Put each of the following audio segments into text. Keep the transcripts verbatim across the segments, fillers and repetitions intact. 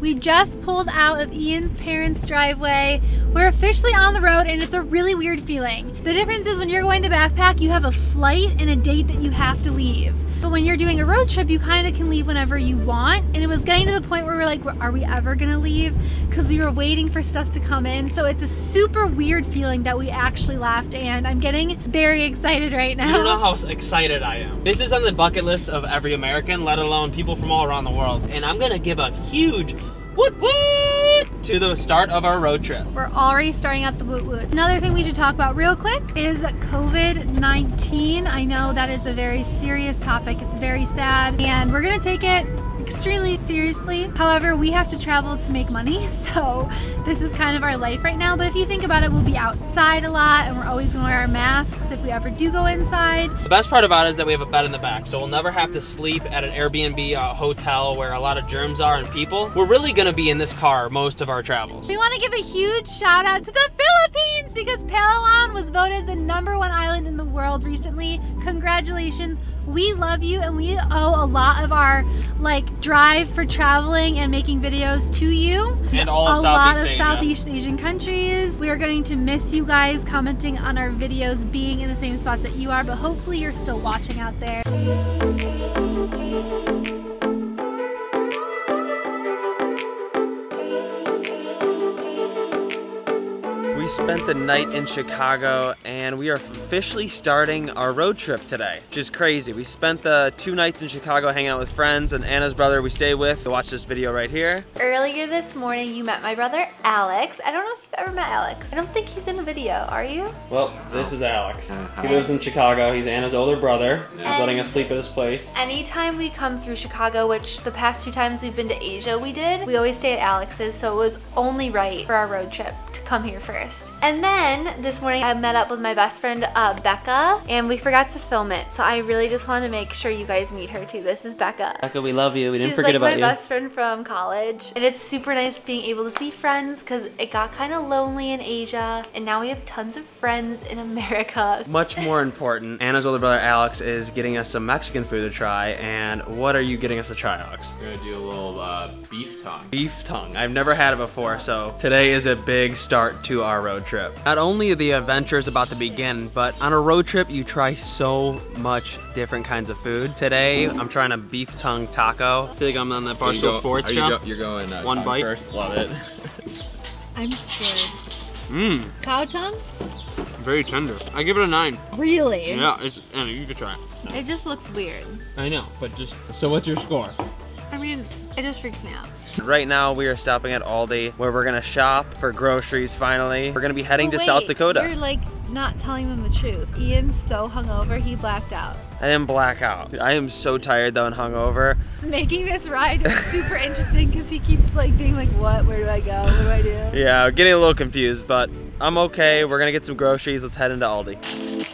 We just pulled out of Ian's parents' driveway. We're officially on the road and it's a really weird feeling. The difference is when you're going to backpack, you have a flight and a date that you have to leave. But when you're doing a road trip, you kind of can leave whenever you want. And it was getting to the point where we're like, are we ever gonna leave? Because we were waiting for stuff to come in. So it's a super weird feeling that we actually left, and I'm getting very excited right now. I don't know how excited I am. This is on the bucket list of every American, let alone people from all around the world. And I'm gonna give a huge woot woot to the start of our road trip. We're already starting out the woot woot. Another thing we should talk about real quick is COVID nineteen. I know that is a very serious topic. It's very sad and we're gonna take it extremely seriously. However, we have to travel to make money, so this is kind of our life right now. But if you think about it, we'll be outside a lot and we're always gonna wear our masks if we ever do go inside. The best part about it is that we have a bed in the back, so we'll never have to sleep at an Airbnb, a hotel where a lot of germs are and people. We're really gonna be in this car most of our travels. We wanna give a huge shout out to the Philippines because Palawan was voted the number one island in the world recently. Congratulations. We love you and we owe a lot of our like drive for traveling and making videos to you. And all of Southeast Asia. A lot of Southeast Asian countries. We are going to miss you guys commenting on our videos, being in the same spots that you are, but hopefully you're still watching out there. We spent the night in Chicago and we are officially starting our road trip today, which is crazy. We spent the two nights in Chicago hanging out with friends and Anna's brother we stay with. Watch this video right here. Earlier this morning you met my brother Alex. I don't know if you've ever met Alex. I don't think he's in a video, are you? Well, this is Alex. He lives in Chicago. He's Anna's older brother. He's letting us sleep at his place. Anytime we come through Chicago, which the past two times we've been to Asia we did, we always stay at Alex's, so it was only right for our road trip to come here first. And then this morning I met up with my best friend uh, Becca, and we forgot to film it, so I really just wanted to make sure you guys meet her too. This is Becca. Becca, we love you. We didn't forget about you. She's like my best friend from college, and it's super nice being able to see friends because it got kind of lonely in Asia, and now we have tons of friends in America. Much more important, Anna's older brother Alex is getting us some Mexican food to try, and what are you getting us to try, Alex? We're gonna do a little uh, beef tongue. Beef tongue. I've never had it before, so today is a big start to our road trip. Not only are the adventures about to begin, but on a road trip you try so much different kinds of food. Today I'm trying a beef tongue taco. I feel like I'm on the Barstool Sports shop. You're going uh, one bite. First. Love it. I'm scared. Mmm. Cow tongue? Very tender. I give it a nine. Really? Yeah. It's, Anna, you could try it. It just looks weird. I know, but just so what's your score? I mean, it just freaks me out. Right now we are stopping at Aldi where we're gonna shop for groceries finally. We're gonna be heading oh, wait, to South Dakota. You're like not telling them the truth. Ian's so hungover, he blacked out. I didn't black out. I am so tired though and hungover. Making this ride is super interesting because he keeps like being like, what, where do I go, what do I do? Yeah, I'm getting a little confused, but I'm okay. We're gonna get some groceries. Let's head into Aldi.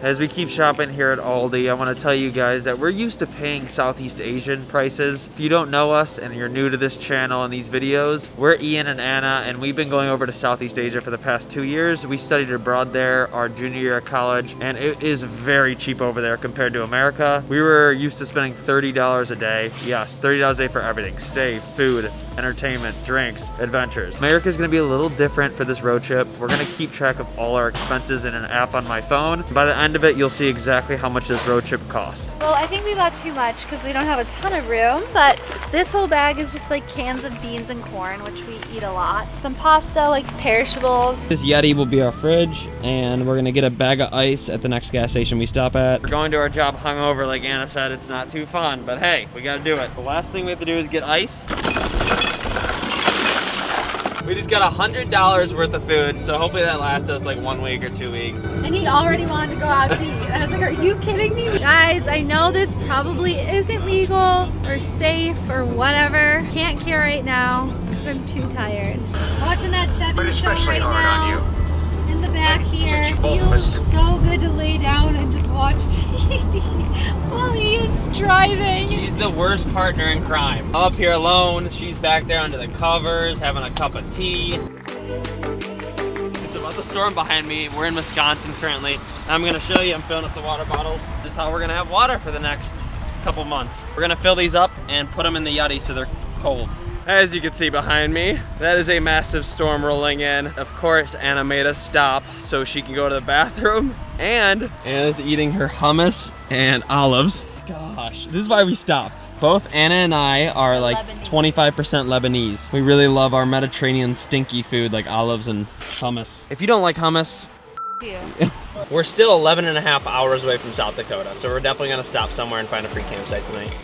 As we keep shopping here at Aldi, I want to tell you guys that we're used to paying Southeast Asian prices. If you don't know us and you're new to this channel and these videos, we're Ian and Anna, and we've been going over to Southeast Asia for the past two years. We studied abroad there our junior year of college, and it is very cheap over there compared to America. We were used to spending thirty dollars a day. Yes, thirty dollars a day for everything. Stay, food, entertainment, drinks, adventures. America's gonna be a little different for this road trip. We're gonna keep track of all our expenses in an app on my phone. By the end of it, you'll see exactly how much this road trip cost. Well, I think we bought too much because we don't have a ton of room, but this whole bag is just like cans of beans and corn, which we eat a lot. Some pasta, like perishables. This Yeti will be our fridge, and we're gonna get a bag of ice at the next gas station we stop at. We're going to our job hungover, like Anna said, it's not too fun, but hey, we gotta do it. The last thing we have to do is get ice. We just got one hundred dollars worth of food, so hopefully that lasts us like one week or two weeks. And he already wanted to go out to eat. And I was like, are you kidding me? Guys, I know this probably isn't legal or safe or whatever. Can't care right now because I'm too tired. Watching that seventies show right now on you. In the back here, it feels so good to lay down and just watch T V while Ian's driving. She's the worst partner in crime. I'm up here alone, she's back there under the covers having a cup of tea. It's about to storm behind me. We're in Wisconsin currently. I'm gonna show you, I'm filling up the water bottles. This is how we're gonna have water for the next couple months. We're gonna fill these up and put them in the Yeti so they're cold. As you can see behind me, that is a massive storm rolling in. Of course, Anna made us stop so she can go to the bathroom. And Anna's eating her hummus and olives. Gosh, this is why we stopped. Both Anna and I are like twenty-five percent Lebanese. We really love our Mediterranean stinky food like olives and hummus. If you don't like hummus, you. We're still eleven and a half hours away from South Dakota, so we're definitely gonna stop somewhere and find a free campsite tonight.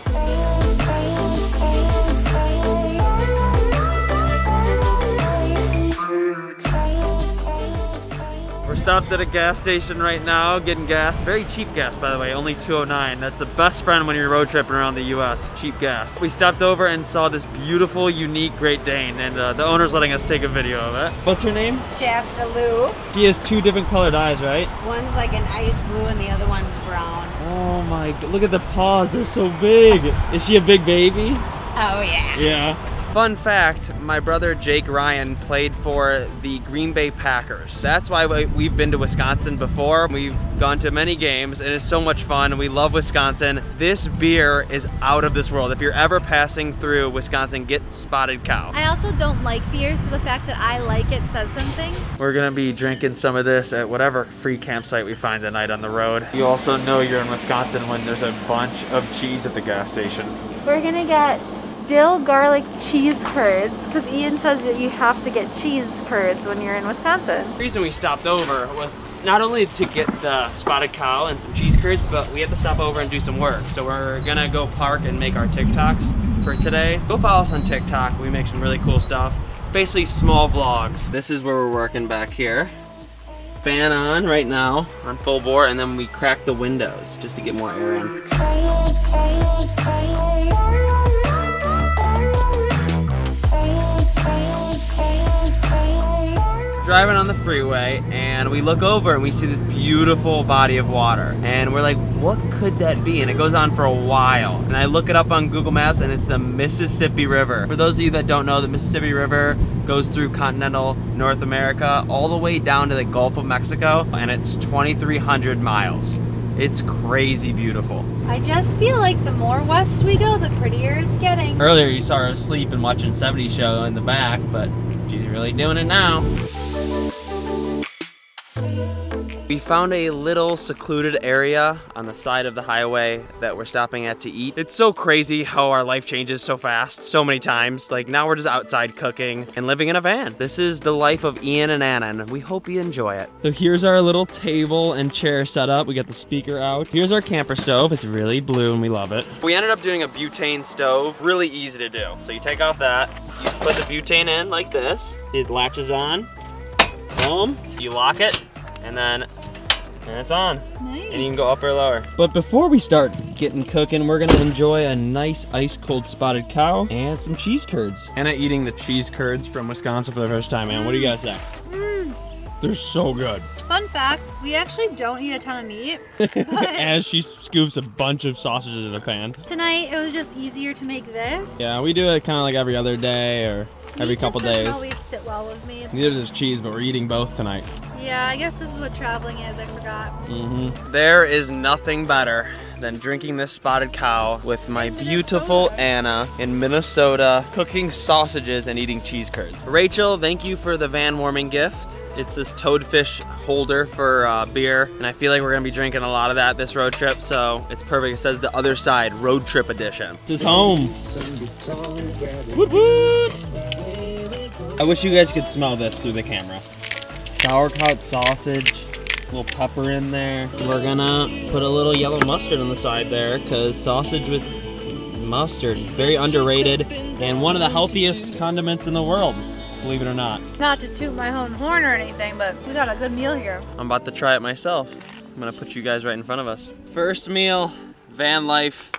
Stopped at a gas station right now, getting gas. Very cheap gas, by the way, only two oh nine. That's the best friend when you're road tripping around the U S, cheap gas. We stopped over and saw this beautiful, unique Great Dane, and uh, the owner's letting us take a video of it. What's her name? Shasta Lou. She has two different colored eyes, right? One's like an ice blue and the other one's brown. Oh my, look at the paws, they're so big. Is she a big baby? Oh yeah. Yeah. Fun fact, my brother Jake Ryan played for the Green Bay Packers. That's why we've been to Wisconsin before. We've gone to many games and it's so much fun. We love Wisconsin. This beer is out of this world. If you're ever passing through Wisconsin, get Spotted Cow. I also don't like beer, so the fact that I like it says something. We're gonna be drinking some of this at whatever free campsite we find tonight on the road. You also know you're in Wisconsin when there's a bunch of cheese at the gas station. We're gonna get dill garlic cheese curds, because Ian says that you have to get cheese curds when you're in Wisconsin. The reason we stopped over was not only to get the Spotted Cow and some cheese curds, but we had to stop over and do some work. So we're gonna go park and make our TikToks for today. Go follow us on TikTok, we make some really cool stuff. It's basically small vlogs. This is where we're working back here. Fan on right now, on full bore, and then we crack the windows just to get more air in. Driving on the freeway and we look over and we see this beautiful body of water and we're like, what could that be? And it goes on for a while, and I look it up on Google Maps and it's the Mississippi River. For those of you that don't know, the Mississippi River goes through continental North America all the way down to the Gulf of Mexico, and it's twenty-three hundred miles. It's crazy beautiful. I just feel like the more west we go, the prettier it's getting. Earlier you saw her asleep and watching seventies show in the back, but she's really doing it now. We found a little secluded area on the side of the highway that we're stopping at to eat. It's so crazy how our life changes so fast, so many times. Like now we're just outside cooking and living in a van. This is the life of Ian and Anna, and we hope you enjoy it. So here's our little table and chair set up. We got the speaker out. Here's our camper stove. It's really blue and we love it. We ended up doing a butane stove. Really easy to do. So you take off that, you put the butane in like this. It latches on, boom, you lock it. And then, and it's on. Nice. And you can go up or lower. But before we start getting cooking, we're gonna enjoy a nice ice cold Spotted Cow and some cheese curds. Anna eating the cheese curds from Wisconsin for the first time, man. Mm. What do you guys think? Mm. They're so good. Fun fact, we actually don't eat a ton of meat. As she scoops a bunch of sausages in a pan. Tonight, it was just easier to make this. Yeah, we do it kind of like every other day or every meat couple days. It doesn't always sit well with me. Neither does cheese, but we're eating both tonight. Yeah, I guess this is what traveling is, I forgot. Mm-hmm. There is nothing better than drinking this Spotted Cow with my beautiful Anna in Minnesota, cooking sausages and eating cheese curds. Rachel, thank you for the van warming gift. It's this Toadfish holder for uh, beer, and I feel like we're gonna be drinking a lot of that this road trip, so it's perfect. It says the other side, road trip edition. This is home. Woop woop. I wish you guys could smell this through the camera. Sauerkraut sausage, a little pepper in there. We're gonna put a little yellow mustard on the side there, because sausage with mustard, very underrated, and one of the healthiest condiments in the world, believe it or not. Not to toot my own horn or anything, but we got a good meal here. I'm about to try it myself. I'm gonna put you guys right in front of us. First meal, van life.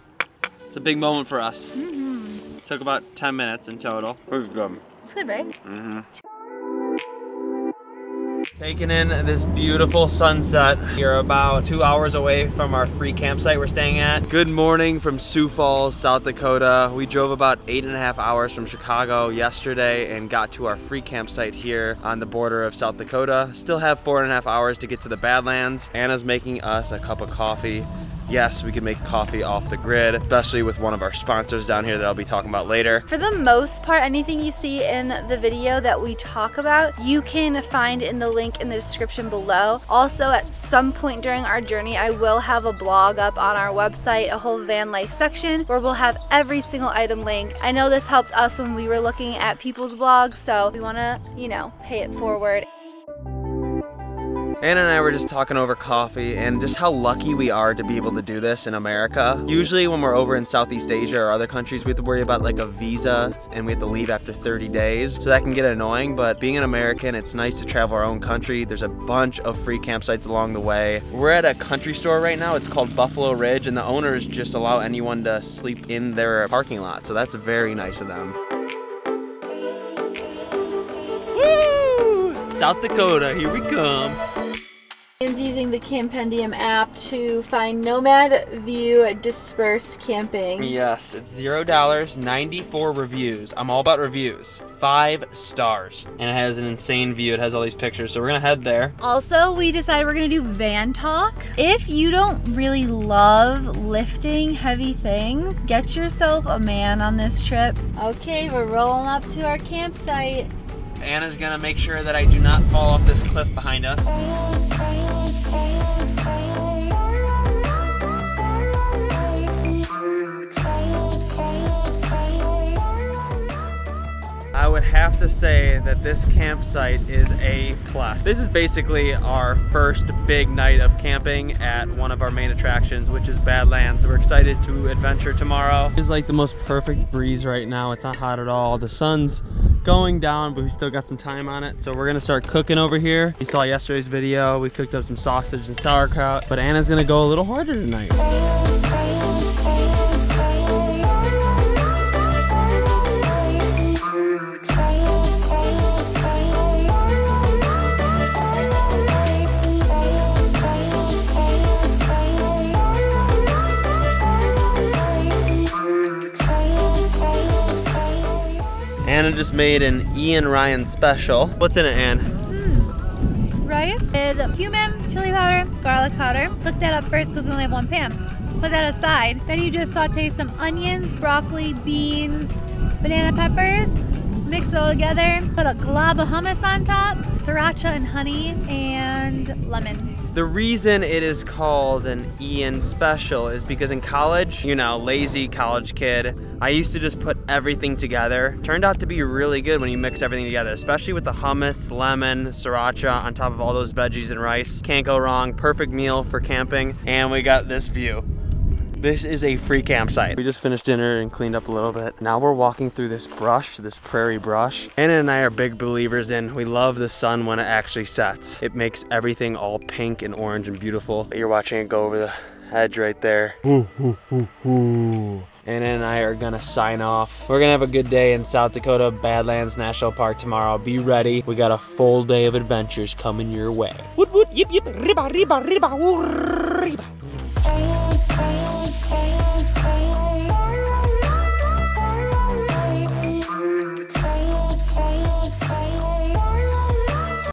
It's a big moment for us. Mm-hmm. It took about ten minutes in total. It was good. It's good, right? Mm-hmm. Taking in this beautiful sunset. We're about two hours away from our free campsite we're staying at. Good morning from Sioux Falls, South Dakota. We drove about eight and a half hours from Chicago yesterday and got to our free campsite here on the border of South Dakota. Still have four and a half hours to get to the Badlands. Anna's making us a cup of coffee. yes, we can make coffee off the grid, especially with one of our sponsors down here that I'll be talking about later. For the most part, anything you see in the video that we talk about, you can find in the link in the description below. Also, at some point during our journey, I will have a blog up on our website, a whole van life section, where we'll have every single item linked. I know this helped us when we were looking at people's vlogs, so we wanna, you know, pay it forward. Anna and I were just talking over coffee and just how lucky we are to be able to do this in America. Usually when we're over in Southeast Asia or other countries, we have to worry about like a visa and we have to leave after thirty days. So that can get annoying, but being an American, it's nice to travel our own country. There's a bunch of free campsites along the way. We're at a country store right now. It's called Buffalo Ridge and the owners just allow anyone to sleep in their parking lot. So that's very nice of them. Woo! South Dakota, here we come. Ian's using the Campendium app to find Nomad View Dispersed Camping. Yes, it's zero dollars, ninety-four reviews. I'm all about reviews. Five stars. And it has an insane view. It has all these pictures, so we're gonna head there. Also, we decided we're gonna do van talk. If you don't really love lifting heavy things, get yourself a man on this trip. Okay, we're rolling up to our campsite. Anna's gonna make sure that I do not fall off this cliff behind us. I would have to say that this campsite is A plus. This is basically our first big night of camping at one of our main attractions, which is Badlands. We're excited to adventure tomorrow. It's like the most perfect breeze right now. It's not hot at all. The sun's going down, but we still got some time on it, so we're gonna start cooking over here. You saw yesterday's video, we cooked up some sausage and sauerkraut, but Anna's gonna go a little harder tonight. Anna just made an Ian Ryan special. What's in it, Ann? Mm. Rice with cumin, chili powder, garlic powder. Look that up first because we only have one pan. Put that aside. Then you just saute some onions, broccoli, beans, banana peppers. Mix it all together. Put a glob of hummus on top, sriracha and honey, and lemon. The reason it is called an Ian special is because in college, you know, lazy college kid, I used to just put everything together. Turned out to be really good when you mix everything together, especially with the hummus, lemon, sriracha on top of all those veggies and rice. Can't go wrong, perfect meal for camping. And we got this view. This is a free campsite. We just finished dinner and cleaned up a little bit. Now we're walking through this brush, this prairie brush. Anna and I are big believers in, we love the sun when it actually sets. It makes everything all pink and orange and beautiful. You're watching it go over the hedge right there. Ooh, ooh, ooh, ooh. Anna and I are gonna sign off. We're gonna have a good day in South Dakota, Badlands National Park tomorrow. Be ready. We got a full day of adventures coming your way. Woot, woot, yip, yip, riba, riba, riba, riba.